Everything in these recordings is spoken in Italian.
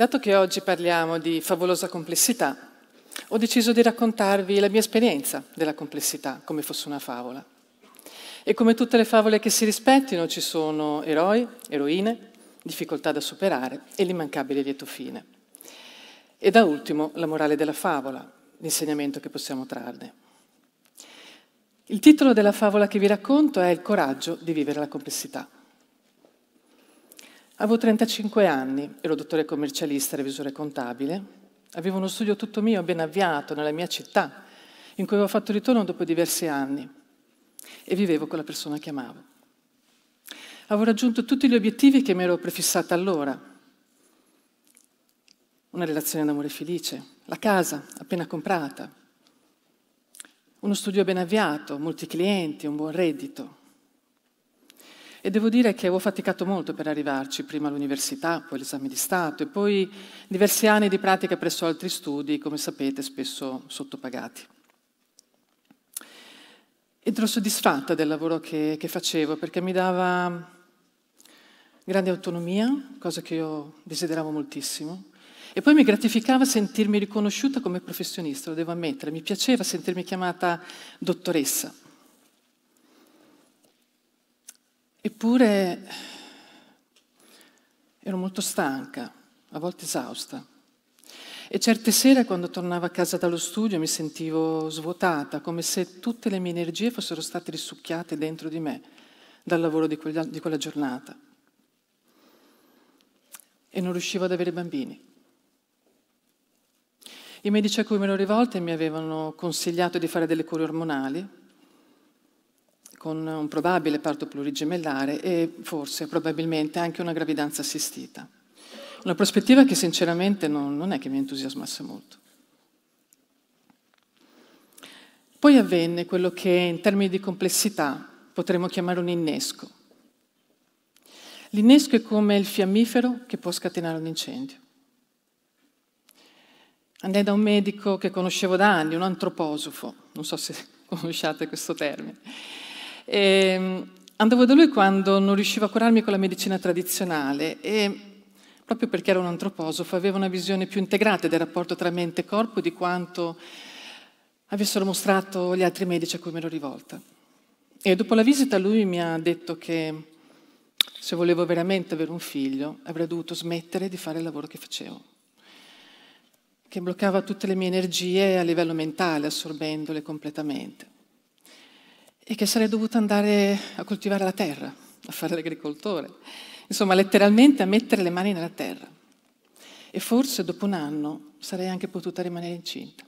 Dato che oggi parliamo di favolosa complessità, ho deciso di raccontarvi la mia esperienza della complessità, come fosse una favola. E come tutte le favole che si rispettino, ci sono eroi, eroine, difficoltà da superare e l'immancabile lieto fine. E da ultimo, la morale della favola, l'insegnamento che possiamo trarne. Il titolo della favola che vi racconto è Il coraggio di vivere la complessità. Avevo 35 anni, ero dottore commercialista, revisore contabile. Avevo uno studio tutto mio, ben avviato, nella mia città, in cui avevo fatto ritorno dopo diversi anni. E vivevo con la persona che amavo. Avevo raggiunto tutti gli obiettivi che mi ero prefissata allora. Una relazione d'amore felice, la casa appena comprata, uno studio ben avviato, molti clienti, un buon reddito. E devo dire che avevo faticato molto per arrivarci, prima all'università, poi all'esame di Stato e poi diversi anni di pratica presso altri studi, come sapete, spesso sottopagati. Ed ero soddisfatta del lavoro che facevo, perché mi dava grande autonomia, cosa che io desideravo moltissimo, e poi mi gratificava sentirmi riconosciuta come professionista, lo devo ammettere, mi piaceva sentirmi chiamata dottoressa. Eppure ero molto stanca, a volte esausta. E certe sere, quando tornavo a casa dallo studio, mi sentivo svuotata, come se tutte le mie energie fossero state risucchiate dentro di me dal lavoro di quella giornata. E non riuscivo ad avere bambini. I medici a cui mi ero rivolta mi avevano consigliato di fare delle cure ormonali con un probabile parto plurigemellare e forse, probabilmente, anche una gravidanza assistita. Una prospettiva che sinceramente non è che mi entusiasmasse molto. Poi avvenne quello che in termini di complessità potremmo chiamare un innesco. L'innesco è come il fiammifero che può scatenare un incendio. Andai da un medico che conoscevo da anni, un antroposofo, non so se conosciate questo termine. Andavo da lui quando non riuscivo a curarmi con la medicina tradizionale e proprio perché era un antroposofo, aveva una visione più integrata del rapporto tra mente e corpo di quanto avessero mostrato gli altri medici a cui mi ero rivolta. E dopo la visita lui mi ha detto che se volevo veramente avere un figlio avrei dovuto smettere di fare il lavoro che facevo, che bloccava tutte le mie energie a livello mentale, assorbendole completamente, e che sarei dovuta andare a coltivare la terra, a fare l'agricoltore. Insomma, letteralmente a mettere le mani nella terra. E forse dopo un anno sarei anche potuta rimanere incinta.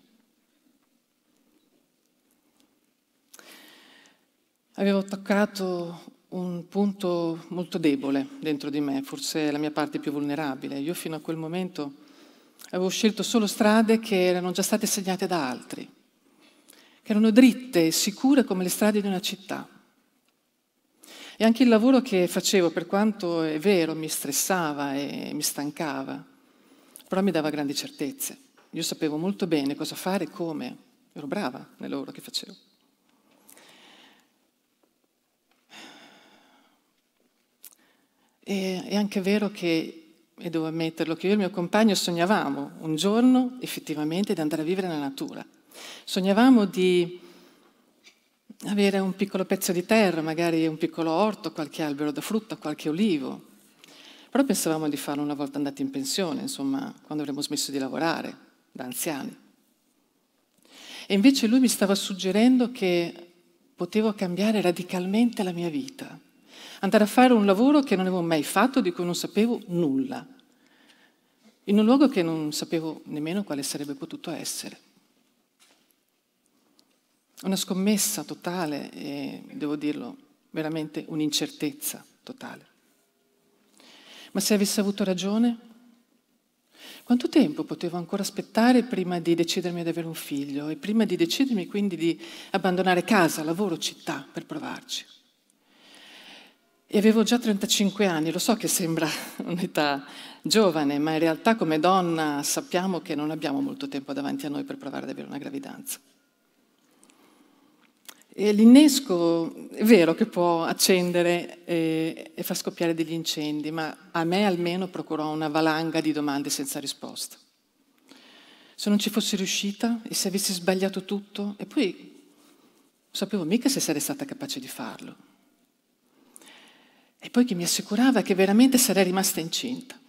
Avevo toccato un punto molto debole dentro di me, forse la mia parte più vulnerabile. Io fino a quel momento avevo scelto solo strade che erano già state segnate da altri, che erano dritte e sicure come le strade di una città. E anche il lavoro che facevo, per quanto è vero, mi stressava e mi stancava, però mi dava grandi certezze. Io sapevo molto bene cosa fare e come. Ero brava nel lavoro che facevo. È anche vero che, e devo ammetterlo, che io e il mio compagno sognavamo un giorno effettivamente di andare a vivere nella natura. Sognavamo di avere un piccolo pezzo di terra, magari un piccolo orto, qualche albero da frutta, qualche olivo. Però pensavamo di farlo una volta andati in pensione, insomma, quando avremmo smesso di lavorare, da anziani. E invece lui mi stava suggerendo che potevo cambiare radicalmente la mia vita, andare a fare un lavoro che non avevo mai fatto, di cui non sapevo nulla, in un luogo che non sapevo nemmeno quale sarebbe potuto essere. Una scommessa totale e, devo dirlo, veramente un'incertezza totale. Ma se avessi avuto ragione? Quanto tempo potevo ancora aspettare prima di decidermi di avere un figlio e prima di decidermi quindi di abbandonare casa, lavoro, città per provarci? E avevo già 35 anni, lo so che sembra un'età giovane, ma in realtà come donna sappiamo che non abbiamo molto tempo davanti a noi per provare ad avere una gravidanza. L'innesco è vero che può accendere e far scoppiare degli incendi, ma a me almeno procurò una valanga di domande senza risposta. Se non ci fossi riuscita e se avessi sbagliato tutto, e poi non sapevo mica se sarei stata capace di farlo. E poi che mi assicurava che veramente sarei rimasta incinta.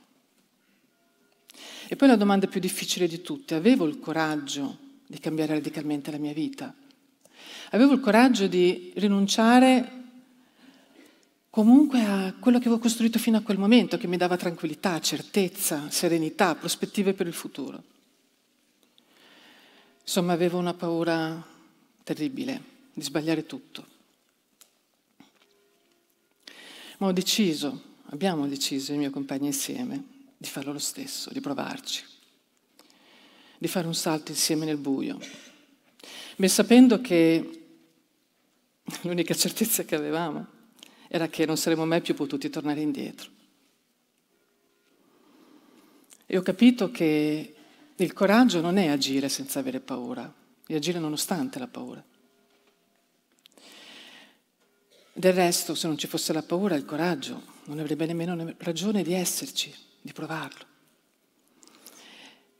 E poi la domanda più difficile di tutte, avevo il coraggio di cambiare radicalmente la mia vita? Avevo il coraggio di rinunciare comunque a quello che avevo costruito fino a quel momento, che mi dava tranquillità, certezza, serenità, prospettive per il futuro. Insomma, avevo una paura terribile di sbagliare tutto. Ma abbiamo deciso, il mio compagno insieme, di farlo lo stesso, di provarci, di fare un salto insieme nel buio. Ben sapendo che l'unica certezza che avevamo era che non saremmo mai più potuti tornare indietro. E ho capito che il coraggio non è agire senza avere paura, è agire nonostante la paura. Del resto, se non ci fosse la paura, il coraggio non avrebbe nemmeno ragione di esserci, di provarlo.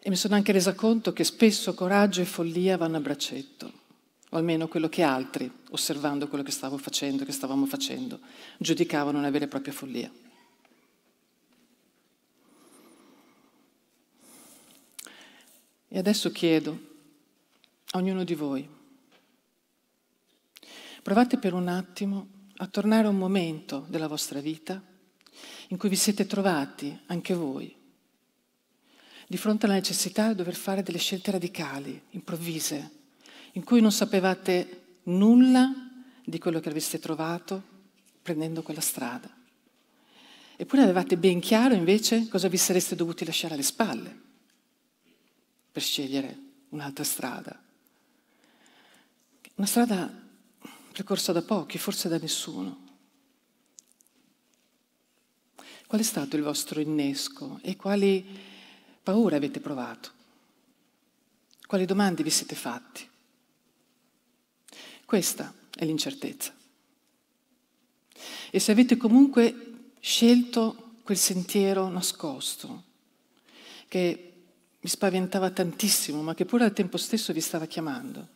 E mi sono anche resa conto che spesso coraggio e follia vanno a braccetto, o almeno quello che altri, osservando quello che stavamo facendo, giudicavano una vera e propria follia. E adesso chiedo a ognuno di voi, provate per un attimo a tornare a un momento della vostra vita in cui vi siete trovati, anche voi, di fronte alla necessità di dover fare delle scelte radicali, improvvise, in cui non sapevate nulla di quello che avreste trovato prendendo quella strada. Eppure avevate ben chiaro invece cosa vi sareste dovuti lasciare alle spalle per scegliere un'altra strada. Una strada percorsa da pochi, forse da nessuno. Qual è stato il vostro innesco e quali paura avete provato? Quali domande vi siete fatti? Questa è l'incertezza. E se avete comunque scelto quel sentiero nascosto, che vi spaventava tantissimo, ma che pure al tempo stesso vi stava chiamando,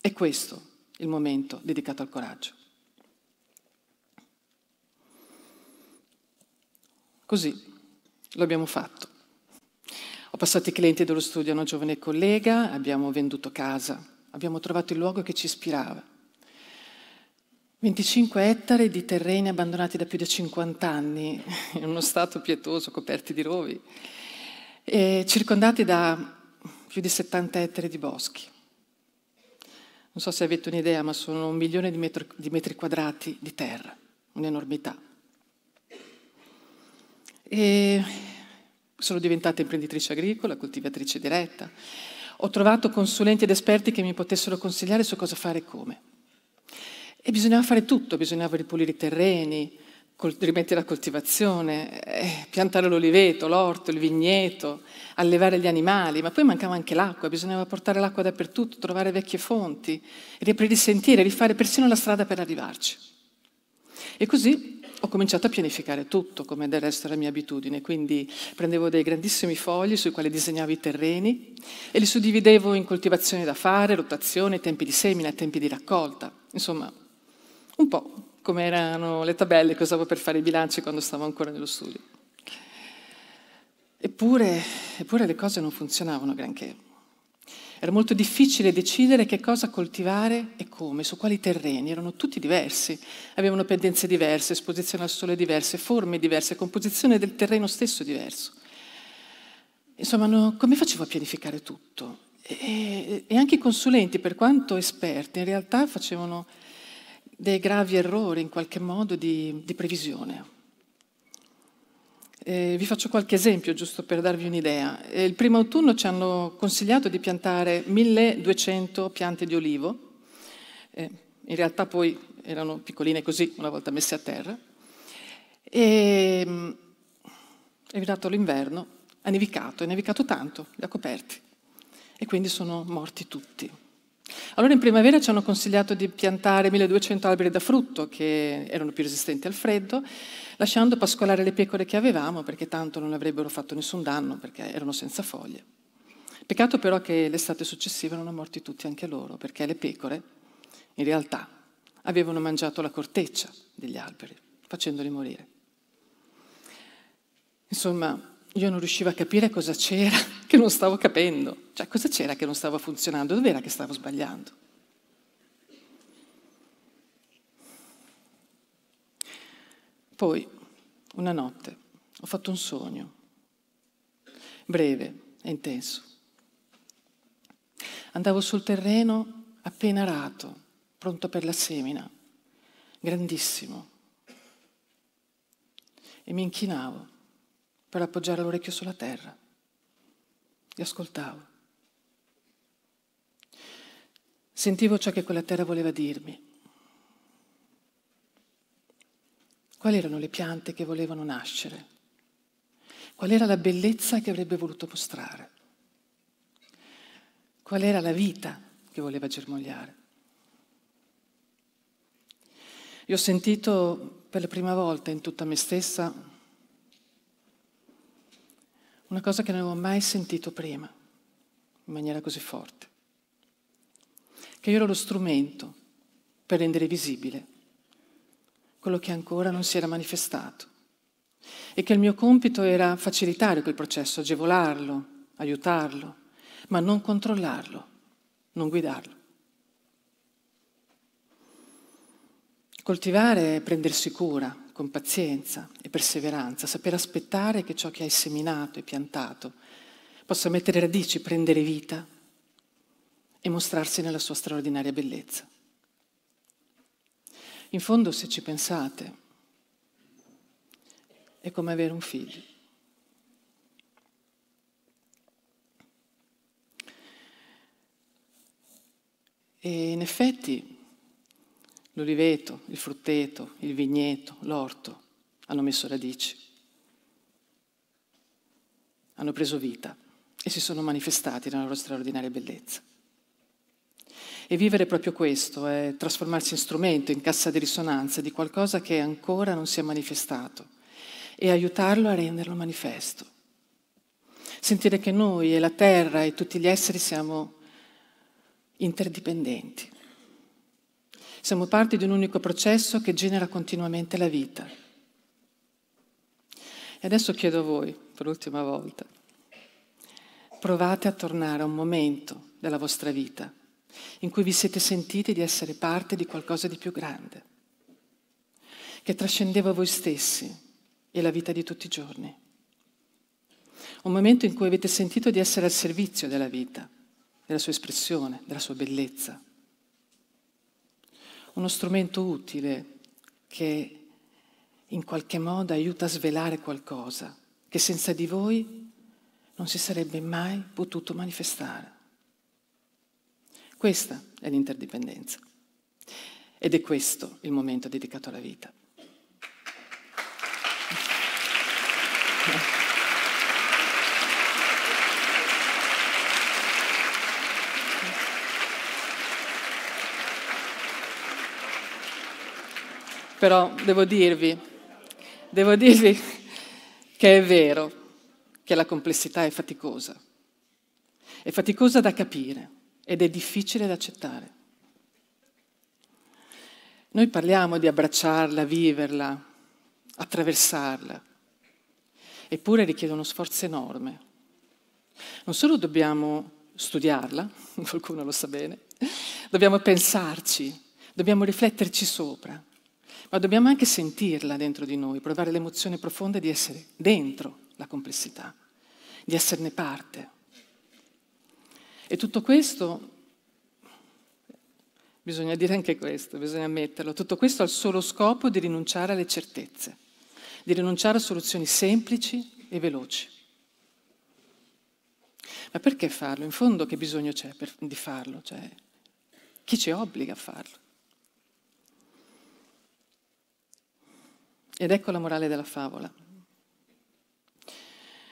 è questo il momento dedicato al coraggio. Così lo abbiamo fatto. Ho passato i clienti dello studio a una giovane collega, abbiamo venduto casa, abbiamo trovato il luogo che ci ispirava. 25 ettari di terreni abbandonati da più di 50 anni, in uno stato pietoso, coperti di rovi, e circondati da più di 70 ettari di boschi. Non so se avete un'idea, ma sono 1 milione di metri quadrati di terra, un'enormità. E sono diventata imprenditrice agricola, coltivatrice diretta. Ho trovato consulenti ed esperti che mi potessero consigliare su cosa fare e come. E bisognava fare tutto, bisognava ripulire i terreni, rimettere la coltivazione, piantare l'oliveto, l'orto, il vigneto, allevare gli animali, ma poi mancava anche l'acqua, bisognava portare l'acqua dappertutto, trovare vecchie fonti, riaprire i sentieri, rifare persino la strada per arrivarci. E così ho cominciato a pianificare tutto, come del resto era mia abitudine, quindi prendevo dei grandissimi fogli sui quali disegnavo i terreni e li suddividevo in coltivazioni da fare, rotazioni, tempi di semina, tempi di raccolta. Insomma, un po' come erano le tabelle che usavo per fare i bilanci quando stavo ancora nello studio. Eppure le cose non funzionavano granché. Era molto difficile decidere che cosa coltivare e come, su quali terreni, erano tutti diversi, avevano pendenze diverse, esposizione al sole diverse, forme diverse, composizione del terreno stesso diverso. Insomma, come facevo a pianificare tutto? E anche i consulenti, per quanto esperti, in realtà facevano dei gravi errori in qualche modo di previsione. Vi faccio qualche esempio, giusto per darvi un'idea. Il primo autunno ci hanno consigliato di piantare 1200 piante di olivo, in realtà poi erano piccoline così, una volta messe a terra, e è arrivato l'inverno, ha nevicato tanto, li ha coperti, e quindi sono morti tutti. Allora in primavera ci hanno consigliato di piantare 1200 alberi da frutto che erano più resistenti al freddo, lasciando pascolare le pecore che avevamo perché tanto non avrebbero fatto nessun danno perché erano senza foglie. Peccato però che l'estate successiva erano morti tutti anche loro perché le pecore in realtà avevano mangiato la corteccia degli alberi facendoli morire. Insomma, io non riuscivo a capire cosa c'era che non stavo capendo, cioè cosa c'era che non stava funzionando, dov'era che stavo sbagliando. Poi, una notte, ho fatto un sogno, breve e intenso. Andavo sul terreno appena arato, pronto per la semina, grandissimo, e mi inchinavo per appoggiare l'orecchio sulla terra. E ascoltavo. Sentivo ciò che quella terra voleva dirmi. Quali erano le piante che volevano nascere? Qual era la bellezza che avrebbe voluto mostrare? Qual era la vita che voleva germogliare? Io ho sentito per la prima volta in tutta me stessa una cosa che non avevo mai sentito prima, in maniera così forte. Che io ero lo strumento per rendere visibile quello che ancora non si era manifestato. E che il mio compito era facilitare quel processo, agevolarlo, aiutarlo, ma non controllarlo, non guidarlo. Coltivare è prendersi cura, con pazienza e perseveranza, saper aspettare che ciò che hai seminato e piantato possa mettere radici, prendere vita e mostrarsi nella sua straordinaria bellezza. In fondo, se ci pensate, è come avere un figlio. E in effetti l'oliveto, il frutteto, il vigneto, l'orto hanno messo radici, hanno preso vita e si sono manifestati nella loro straordinaria bellezza. E vivere è proprio questo, è trasformarsi in strumento, in cassa di risonanza di qualcosa che ancora non si è manifestato e aiutarlo a renderlo manifesto. Sentire che noi e la terra e tutti gli esseri siamo interdipendenti. Siamo parte di un unico processo che genera continuamente la vita. E adesso chiedo a voi, per l'ultima volta, provate a tornare a un momento della vostra vita in cui vi siete sentiti di essere parte di qualcosa di più grande, che trascendeva voi stessi e la vita di tutti i giorni. Un momento in cui avete sentito di essere al servizio della vita, della sua espressione, della sua bellezza. Uno strumento utile che in qualche modo aiuta a svelare qualcosa che senza di voi non si sarebbe mai potuto manifestare. Questa è l'interdipendenza ed è questo il momento dedicato alla vita. Però devo dirvi che è vero che la complessità è faticosa da capire ed è difficile da accettare. Noi parliamo di abbracciarla, viverla, attraversarla, eppure richiede uno sforzo enorme. Non solo dobbiamo studiarla, qualcuno lo sa bene, dobbiamo pensarci, dobbiamo rifletterci sopra, ma dobbiamo anche sentirla dentro di noi, provare l'emozione profonda di essere dentro la complessità, di esserne parte. E tutto questo, bisogna dire anche questo, bisogna ammetterlo, tutto questo ha il solo scopo di rinunciare alle certezze, di rinunciare a soluzioni semplici e veloci. Ma perché farlo? In fondo che bisogno c'è di farlo? Cioè, chi ci obbliga a farlo? Ed ecco la morale della favola.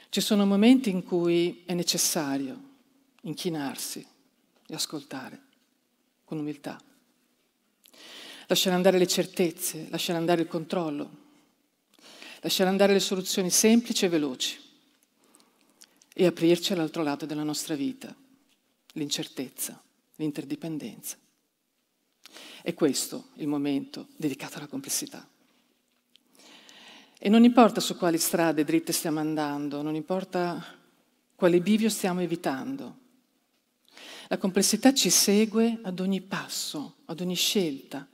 Ci sono momenti in cui è necessario inchinarsi e ascoltare, con umiltà. Lasciare andare le certezze, lasciare andare il controllo, lasciare andare le soluzioni semplici e veloci e aprirci all'altro lato della nostra vita, l'incertezza, l'interdipendenza. È questo il momento dedicato alla complessità. E non importa su quali strade dritte stiamo andando, non importa quale bivio stiamo evitando. La complessità ci segue ad ogni passo, ad ogni scelta,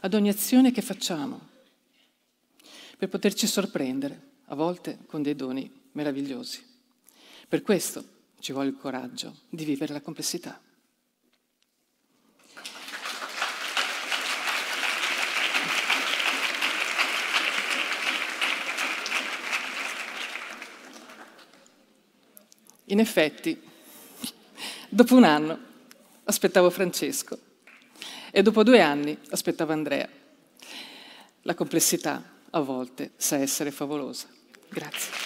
ad ogni azione che facciamo, per poterci sorprendere, a volte con dei doni meravigliosi. Per questo ci vuole il coraggio di vivere la complessità. In effetti, dopo un anno aspettavo Francesco e dopo 2 anni aspettavo Andrea. La complessità a volte sa essere favolosa. Grazie.